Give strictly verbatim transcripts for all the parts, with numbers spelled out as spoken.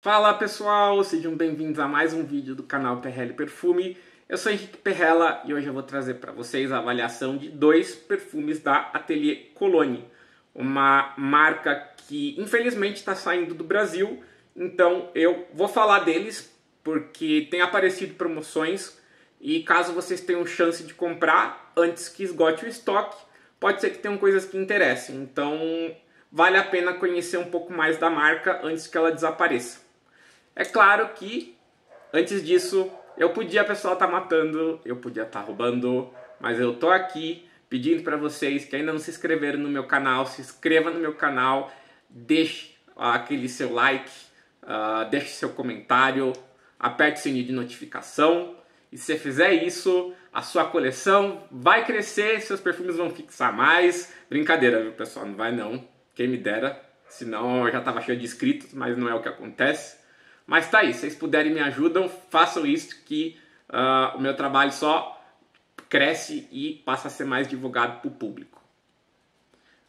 Fala pessoal, sejam bem-vindos a mais um vídeo do canal Perrella Perfume. Eu sou Henrique Perrella e hoje eu vou trazer para vocês a avaliação de dois perfumes da Atelier Cologne, uma marca que infelizmente está saindo do Brasil, então eu vou falar deles porque tem aparecido promoções e caso vocês tenham chance de comprar antes que esgote o estoque, pode ser que tenham coisas que interessem, então vale a pena conhecer um pouco mais da marca antes que ela desapareça. É claro que, antes disso, eu podia, pessoal, tá matando, eu podia estar tá roubando, mas eu tô aqui pedindo para vocês que ainda não se inscreveram no meu canal, se inscreva no meu canal, deixe aquele seu like, uh, deixe seu comentário, aperte o sininho de notificação, e se você fizer isso, a sua coleção vai crescer, seus perfumes vão fixar mais. Brincadeira, viu, pessoal? Não vai não, quem me dera, senão eu já tava cheio de inscritos, mas não é o que acontece. Mas tá aí, se vocês puderem me ajudam, façam isso que uh, o meu trabalho só cresce e passa a ser mais divulgado para o público.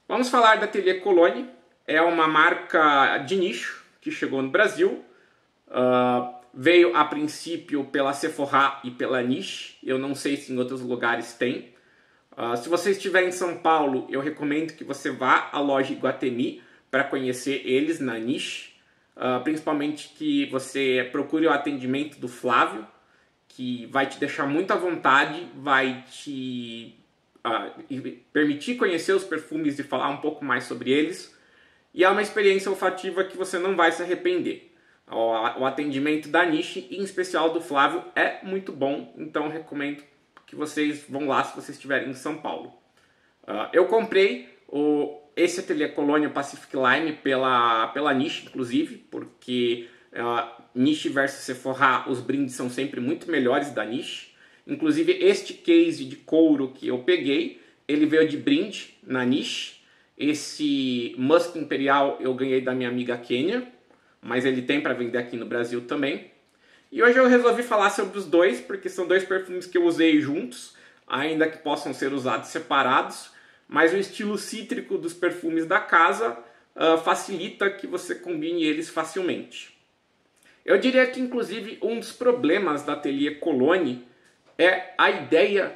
Vamos falar da Atelier Cologne. É uma marca de nicho que chegou no Brasil. Uh, veio a princípio pela Sephora e pela Niche. Eu não sei se em outros lugares tem. Uh, se você estiver em São Paulo, eu recomendo que você vá à loja Iguatemi para conhecer eles na Niche. Uh, principalmente que você procure o atendimento do Flávio, que vai te deixar muito à vontade, vai te uh, permitir conhecer os perfumes e falar um pouco mais sobre eles. E é uma experiência olfativa que você não vai se arrepender. O, o atendimento da Niche, e em especial do Flávio, é muito bom, então recomendo que vocês vão lá se vocês estiverem em São Paulo. Uh, eu comprei o... Esse Atelier Cologne Pacific Lime pela, pela Niche, inclusive, porque uh, Niche versus Sephora, os brindes são sempre muito melhores da Niche. Inclusive, este case de couro que eu peguei, ele veio de brinde na Niche. Esse Musc Imperial eu ganhei da minha amiga Kenia, mas ele tem para vender aqui no Brasil também. E hoje eu resolvi falar sobre os dois, porque são dois perfumes que eu usei juntos, ainda que possam ser usados separados. Mas o estilo cítrico dos perfumes da casa uh, facilita que você combine eles facilmente. Eu diria que, inclusive, um dos problemas da Atelier Cologne é a ideia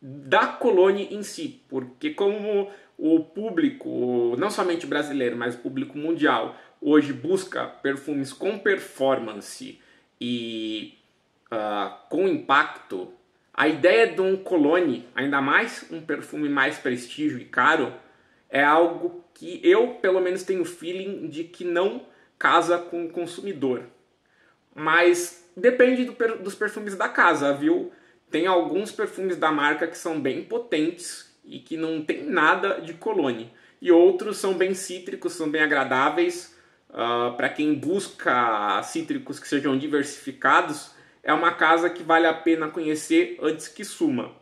da Cologne em si. Porque como o público, não somente brasileiro, mas o público mundial, hoje busca perfumes com performance e uh, com impacto, a ideia de um Cologne, ainda mais um perfume mais prestígio e caro, é algo que eu, pelo menos, tenho feeling de que não casa com o consumidor. Mas depende do, dos perfumes da casa, viu? Tem alguns perfumes da marca que são bem potentes e que não tem nada de Cologne. E outros são bem cítricos, são bem agradáveis. Uh, para quem busca cítricos que sejam diversificados, é uma casa que vale a pena conhecer antes que suma.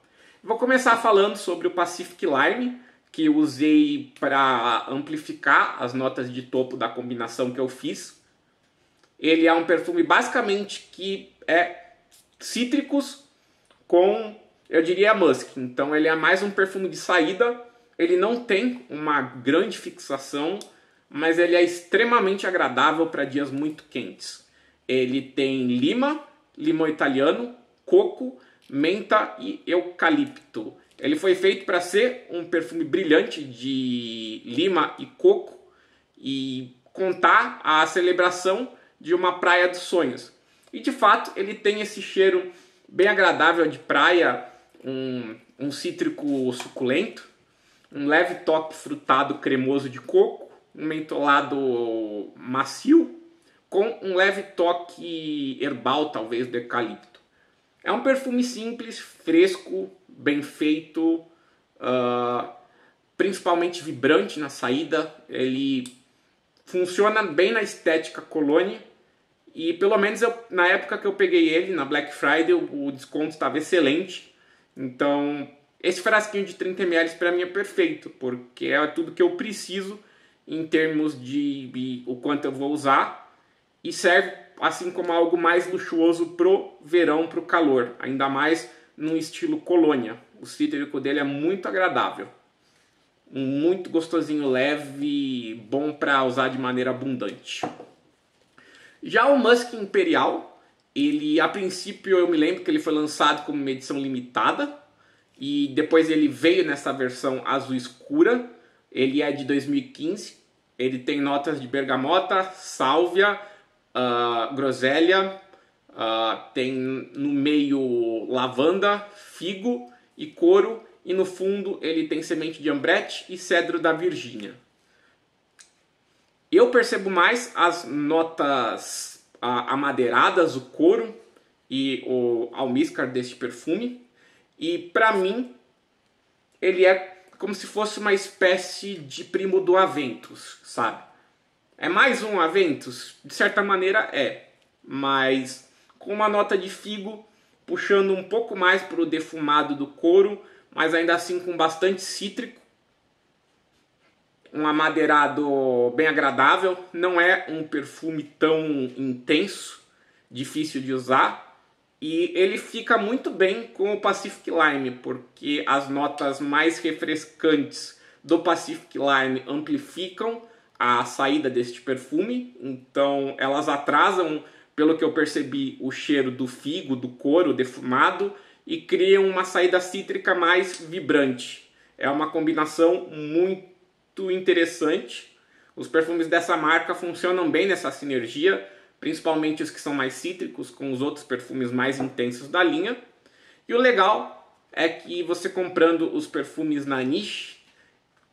Vou começar falando sobre o Pacific Lime, que eu usei para amplificar as notas de topo da combinação que eu fiz. Ele é um perfume basicamente que é cítricos com, eu diria, musk. Então ele é mais um perfume de saída. Ele não tem uma grande fixação, mas ele é extremamente agradável para dias muito quentes. Ele tem lima, limão italiano, coco, menta e eucalipto. Ele foi feito para ser um perfume brilhante de lima e coco e contar a celebração de uma praia dos sonhos. E de fato ele tem esse cheiro bem agradável de praia, um, um cítrico suculento, um leve toque frutado cremoso de coco, um mentolado macio, com um leve toque herbal, talvez, do eucalipto. É um perfume simples, fresco, bem feito, uh, principalmente vibrante na saída. Ele funciona bem na estética Cologne. E pelo menos eu, na época que eu peguei ele, na Black Friday, o, o desconto estava excelente. Então, esse frasquinho de trinta mililitros para mim é perfeito, porque é tudo que eu preciso em termos de, de o quanto eu vou usar. E serve assim como algo mais luxuoso pro verão, pro calor. Ainda mais no estilo Colônia. O cítrico dele é muito agradável. Muito gostosinho, leve, bom para usar de maneira abundante. Já o Musc Imperial, ele a princípio eu me lembro que ele foi lançado como uma edição limitada e depois ele veio nessa versão azul escura. Ele é de dois mil e quinze, ele tem notas de bergamota, sálvia, uh, groselha, uh, tem no meio lavanda, figo e couro, e no fundo ele tem semente de ambrete e cedro da Virgínia. Eu percebo mais as notas ah, amadeiradas, o couro e o almíscar deste perfume. E para mim, ele é como se fosse uma espécie de primo do Aventus, sabe? É mais um Aventus? De certa maneira é, mas com uma nota de figo, puxando um pouco mais para o defumado do couro, mas ainda assim com bastante cítrico. Um amadeirado bem agradável, não é um perfume tão intenso, difícil de usar. E ele fica muito bem com o Pacific Lime, porque as notas mais refrescantes do Pacific Lime amplificam a saída deste perfume. Então elas atrasam, pelo que eu percebi, o cheiro do figo, do couro defumado, e criam uma saída cítrica mais vibrante. É uma combinação muito interessante. Os perfumes dessa marca funcionam bem nessa sinergia, principalmente os que são mais cítricos com os outros perfumes mais intensos da linha. E o legal é que você comprando os perfumes na Niche,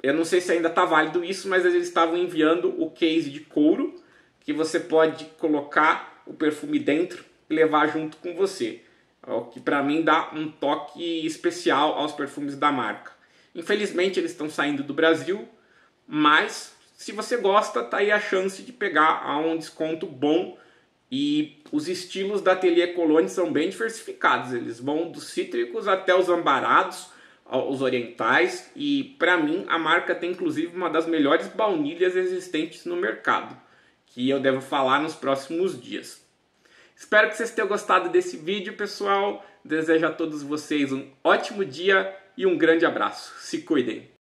eu não sei se ainda está válido isso, mas eles estavam enviando o case de couro que você pode colocar o perfume dentro e levar junto com você, o que para mim dá um toque especial aos perfumes da marca. Infelizmente eles estão saindo do Brasil, mas se você gosta, tá aí a chance de pegar a um desconto bom. E os estilos da Atelier Cologne são bem diversificados. Eles vão dos cítricos até os ambarados, os orientais. E para mim a marca tem inclusive uma das melhores baunilhas existentes no mercado, que eu devo falar nos próximos dias. Espero que vocês tenham gostado desse vídeo, pessoal. Desejo a todos vocês um ótimo dia e um grande abraço. Se cuidem!